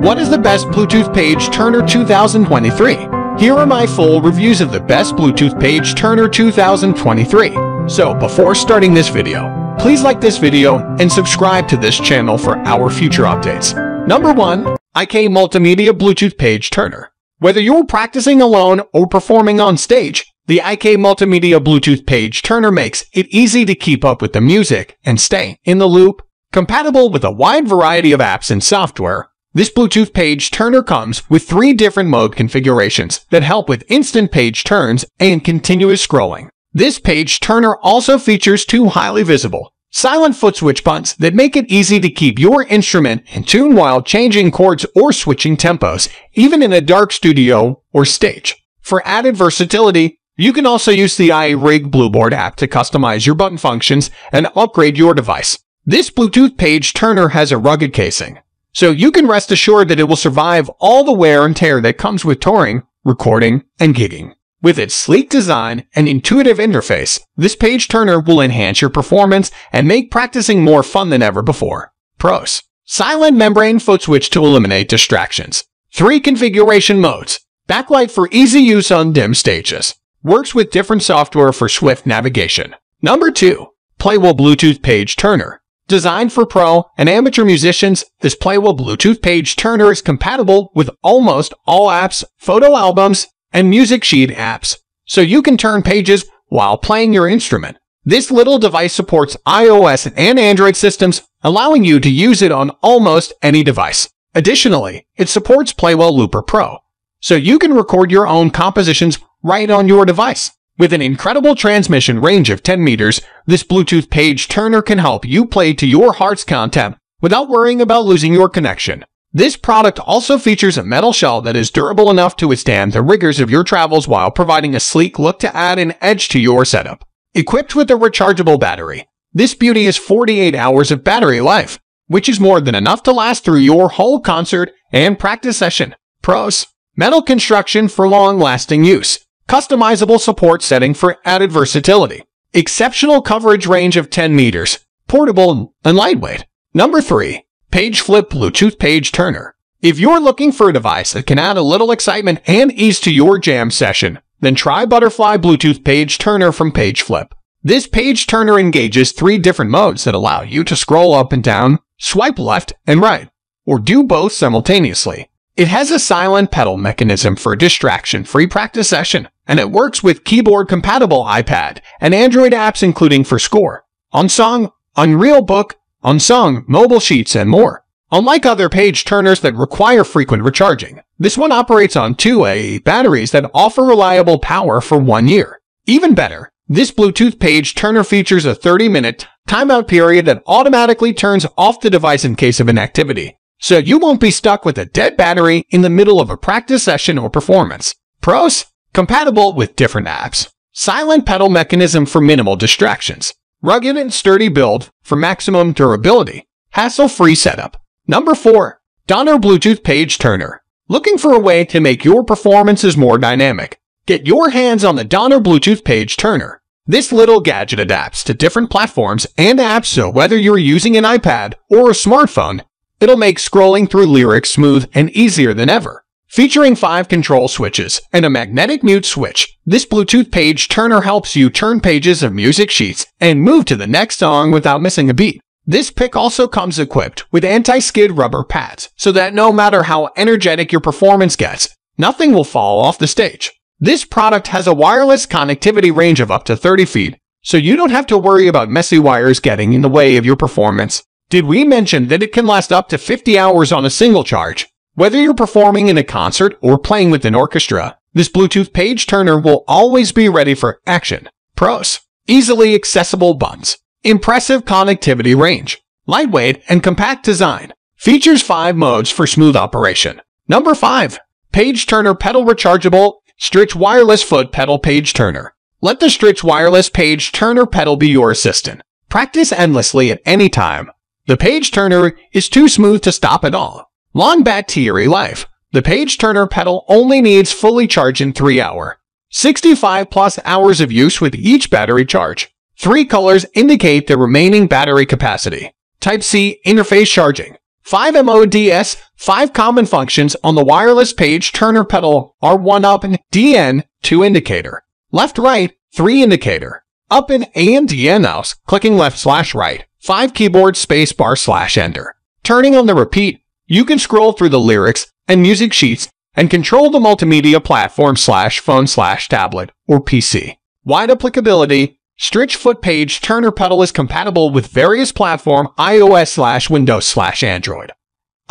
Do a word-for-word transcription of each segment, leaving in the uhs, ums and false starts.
What is the best Bluetooth Page Turner two thousand twenty-three? Here are my full reviews of the best Bluetooth Page Turner two thousand twenty-three. So before starting this video, please like this video and subscribe to this channel for our future updates. Number one. I K Multimedia Bluetooth Page Turner. Whether you're practicing alone or performing on stage, the I K Multimedia Bluetooth Page Turner makes it easy to keep up with the music and stay in the loop. Compatible with a wide variety of apps and software, this Bluetooth Page Turner comes with three different mode configurations that help with instant page turns and continuous scrolling. This Page Turner also features two highly visible, silent foot switch buttons that make it easy to keep your instrument in tune while changing chords or switching tempos, even in a dark studio or stage. For added versatility, you can also use the iRig Blueboard app to customize your button functions and upgrade your device. This Bluetooth Page Turner has a rugged casing, so you can rest assured that it will survive all the wear and tear that comes with touring, recording, and gigging. With its sleek design and intuitive interface, this Page Turner will enhance your performance and make practicing more fun than ever before. Pros: silent membrane foot switch to eliminate distractions. Three configuration modes. Backlight for easy use on dim stages. Works with different software for swift navigation. Number two. Playwell Bluetooth Page Turner. Designed for pro and amateur musicians, this Playwell Bluetooth Page Turner is compatible with almost all apps, photo albums, and music sheet apps, so you can turn pages while playing your instrument. This little device supports iOS and Android systems, allowing you to use it on almost any device. Additionally, it supports Playwell Looper Pro, so you can record your own compositions right on your device. With an incredible transmission range of ten meters, this Bluetooth Page Turner can help you play to your heart's content without worrying about losing your connection. This product also features a metal shell that is durable enough to withstand the rigors of your travels while providing a sleek look to add an edge to your setup. Equipped with a rechargeable battery, this beauty is forty-eight hours of battery life, which is more than enough to last through your whole concert and practice session. Pros: metal construction for long-lasting use. Customizable support setting for added versatility. Exceptional coverage range of ten meters. Portable and lightweight. Number three. PageFlip Bluetooth Page Turner. If you're looking for a device that can add a little excitement and ease to your jam session, then try Butterfly Bluetooth Page Turner from PageFlip. This Page Turner engages three different modes that allow you to scroll up and down, swipe left and right, or do both simultaneously. It has a silent pedal mechanism for a distraction-free practice session, and it works with keyboard-compatible iPad and Android apps including forScore, OnSong, Unreal Book, OnSong, mobile sheets, and more. Unlike other page turners that require frequent recharging, this one operates on two A E batteries that offer reliable power for one year. Even better, this Bluetooth Page Turner features a thirty-minute timeout period that automatically turns off the device in case of inactivity, so you won't be stuck with a dead battery in the middle of a practice session or performance. Pros: compatible with different apps. Silent pedal mechanism for minimal distractions. Rugged and sturdy build for maximum durability. Hassle-free setup. Number four. Donner Bluetooth Page Turner. Looking for a way to make your performances more dynamic? Get your hands on the Donner Bluetooth Page Turner. This little gadget adapts to different platforms and apps, so whether you're using an iPad or a smartphone, it'll make scrolling through lyrics smooth and easier than ever. Featuring five control switches and a magnetic mute switch, this Bluetooth Page Turner helps you turn pages of music sheets and move to the next song without missing a beat. This pick also comes equipped with anti-skid rubber pads, so that no matter how energetic your performance gets, nothing will fall off the stage. This product has a wireless connectivity range of up to thirty feet, so you don't have to worry about messy wires getting in the way of your performance. Did we mention that it can last up to fifty hours on a single charge? Whether you're performing in a concert or playing with an orchestra, this Bluetooth Page Turner will always be ready for action. Pros: easily accessible buttons. Impressive connectivity range. Lightweight and compact design. Features five modes for smooth operation. Number five. Page Turner Pedal Rechargeable STRICH Wireless Foot Pedal Page Turner. Let the STRICH Wireless Page Turner pedal be your assistant. Practice endlessly at any time. The Page Turner is too smooth to stop at all. Long battery life. The Page Turner pedal only needs fully charged in three hour. sixty-five plus hours of use with each battery charge. Three colors indicate the remaining battery capacity. Type C interface charging. five M O D S, five common functions on the wireless page turner pedal are one up and D N, two indicator. Left right, three indicator. Up and A and D N mouse, clicking left slash right. five keyboard space bar slash enter. Turning on the repeat, you can scroll through the lyrics and music sheets and control the multimedia platform slash phone slash tablet or P C. Wide applicability, STRICH foot page turner pedal is compatible with various platform iOS slash Windows slash Android.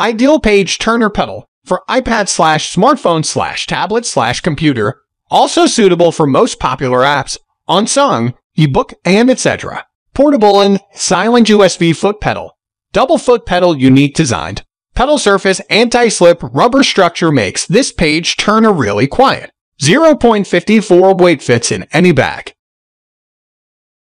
Ideal page turner pedal for iPad slash smartphone slash tablet slash computer, also suitable for most popular apps, OnSong, eBook, and et cetera. Portable and silent U S B foot pedal. Double foot pedal unique designed. Pedal surface anti-slip rubber structure makes this page turner really quiet. zero point five four weight fits in any bag.